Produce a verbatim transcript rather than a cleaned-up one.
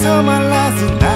waste all my life.